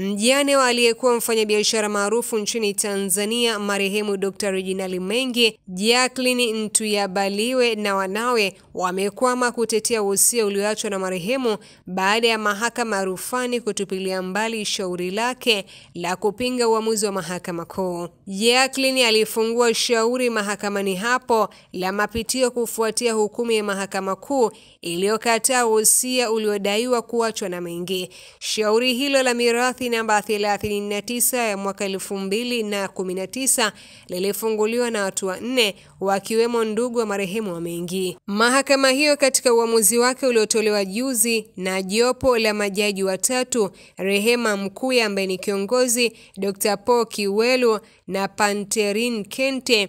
Mjane wa aliyekuwa mfanyabiashara maarufu nchini Tanzania marehemu Dr. Reginald Mengi, Jacqueline Ntuyabaliwe na wanawe wamekwama kutetea wosia ulioachwa na marehemu baada ya mahakama ya rufani kutupilia mbali shauri lake la kupinga uamuzi wa mahakama kuu. Jacqueline alifungua shauri mahakamani hapo la mapitio kufuatia hukumu ya mahakama kuu iliyokataa wosia uliodaiwa kuachwa na Mengi. Shauri hilo la mirathi namba 39 ya mwaka 2019 lilifunguliwa na watu wanne wakiwemo ndugu wa marehemu wa Mengi. Mahakama hiyo katika uamuzi wake uliotolewa juzi na jopo la majaji watatu, Rehema Mkuu ambaye ni kiongozi, Dr. Pokiwelu na Panterine Kente,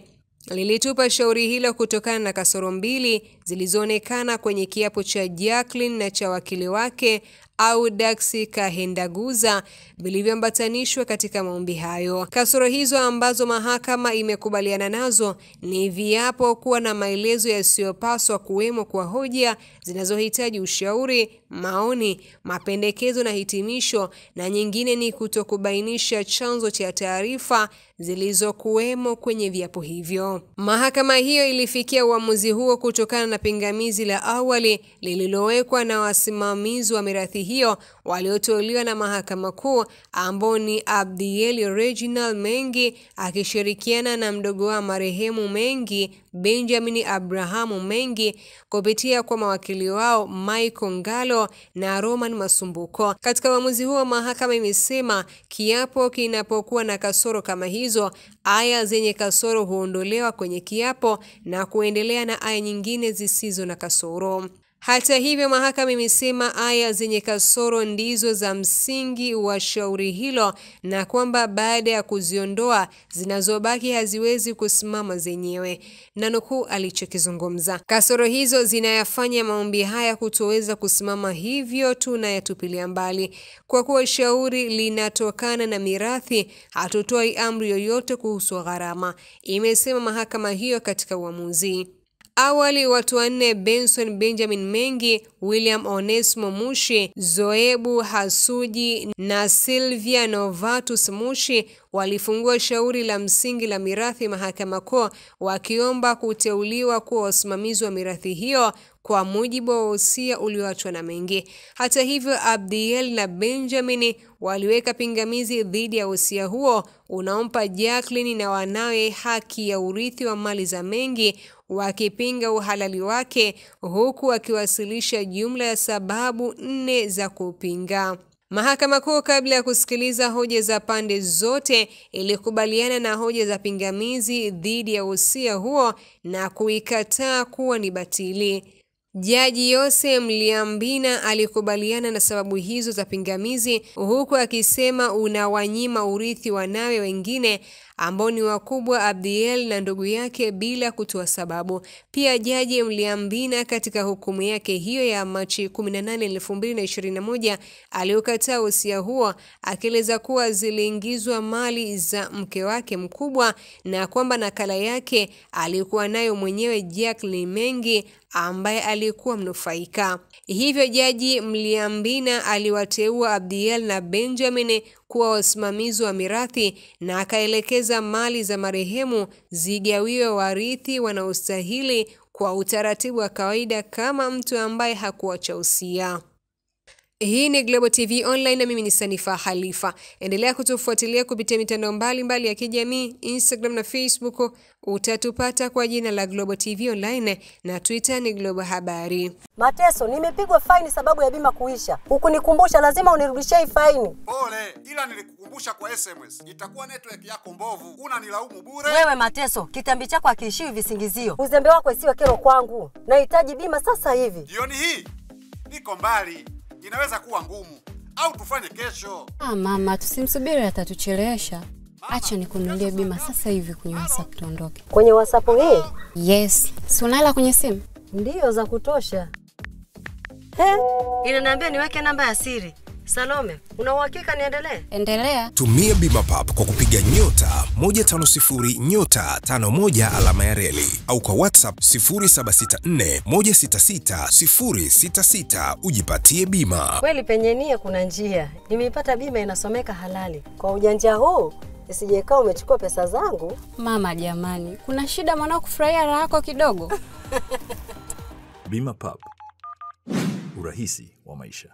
lilitupa shauri hilo kutokana na kasoro mbili zilizoonekana kwenye kiapo cha Jacqueline na cha wakili wake au Daksi Kahendaguza vilivyoambatanishwa katika maombi hayo. Kasoro hizo ambazo mahakama imekubaliana nazo ni viapo kuwa na maelezo yasiyopaswa kuwemo kwa hoja zinazohitaji ushauri, maoni, mapendekezo na hitimisho, na nyingine ni kutokubainisha chanzo cha taarifa zilizokuwemo kwenye viapo hivyo. Mahakama hiyo ilifikia uamuzi huo kutokana na pingamizi la awali lililowekwa na wasimamizi wa mirathi hiyo walioteuliwa na mahakama kuu ambao ni Abdiel Reginald Mengi akishirikiana na mdogo wa marehemu Mengi, Benjamin Abrahamu Mengi, kupitia kwa mawakili wao Michael Ngalo na Roman Masumbuko. Katika uamuzi huo mahakama imesema kiapo kinapokuwa na kasoro kama hizo, aya zenye kasoro huondolewa kwenye kiapo na kuendelea na aya nyingine zisizo na kasoro. Hata hivyo mahakama imesema aya zenye kasoro ndizo za msingi wa shauri hilo na kwamba baada ya kuziondoa zinazobaki haziwezi kusimama zenyewe. Na nukuu alichokizungumza: kasoro hizo zinayafanya maombi haya kutoweza kusimama, hivyo tunayatupilia mbali. Kwa kuwa shauri linatokana na mirathi, hatutoi amri yoyote kuhusu gharama, imesema mahakama hiyo katika uamuzi. Awali watu wanne, Benson Benjamin Mengi, William Onesmo Mushi, Zoebu Hasuji na Sylvia Novatus Mushi, walifungua shauri la msingi la mirathi mahakama kuu wakiomba kuteuliwa kuwa wasimamizi wa mirathi hiyo kwa mujibu wa wosia ulioachwa na Mengi. Hata hivyo Abdiel na Benjamin waliweka pingamizi dhidi ya wosia huo unaompa Jacqueline na wanawe haki ya urithi wa mali za Mengi, wakipinga uhalali wake huku wakiwasilisha jumla ya sababu 4 za kupinga. Mahakama Kuu kabla ya kusikiliza hoja za pande zote ilikubaliana na hoja za pingamizi dhidi ya wosia huo na kuikataa kuwa ni batili. Jaji Yose Mliambina alikubaliana na sababu hizo za pingamizi huku akisema unawanyima urithi wanawe wengine ambao ni wakubwa Abdiel na ndugu yake bila kutoa sababu. Pia Jaji Mliambina katika hukumu yake hiyo ya Machi 18, 2021 aliokataa wosia huo akieleza kuwa ziliingizwa mali za mke wake mkubwa na kwamba nakala yake alikuwa nayo mwenyewe Jacqueline Mengi ambaye alikuwa mnufaika. Hivyo Jaji Mliambina aliwateua Abdiel na Benjamin kuwa wasimamizi wa mirathi na akaelekeza mali za marehemu zigawiwe warithi wanaostahili kwa utaratibu wa kawaida kama mtu ambaye hakuacha wosia. Hii ni Global TV Online na mimi ni Sanifa Halifa. Endelea kutufuatilia kupitia mitandao mbalimbali ya kijamii, Instagram na Facebook, utatupata kwa jina la Global TV Online, na Twitter ni Global Habari. Mateso, nimepigwa faini sababu ya bima kuisha. Ukunikumbusha lazima unirudishie hii faini. Pole, ila nilikukumbusha kwa SMS. Itakuwa network yako mbovu. Unanilaumu bure. Wewe Mateso, kitambi chako hakiishiwi visingizio. Uzembe wako isiwe kero kwangu. Nahitaji bima sasa hivi. Jioni hii niko mbali. Inaweza kuwa ngumu au tufanye kesho. Mama, tusimsubiri atatuchelewesha. Acha nikununulie bima sasa hivi kwenye WhatsApp tuondoke. Kwenye WhatsApp hii? Yes. Si unaela kwenye simu? Ndio za kutosha. Inaniambia niweke namba ya siri. Salome, unawakika niendelee? Endelea. Tumia Bima Pub kwa kupiga *150*515# au kwa WhatsApp 0764166066 ujipatie bima. Kweli penye nia kuna njia. Nimepata bima inasomeka halali. Kwa ujanja huu nisijekao umechukua pesa zangu. Mama jamani, kuna shida mwanao kufurahia raha yako kidogo. Bima Pub. Urahisi wa maisha.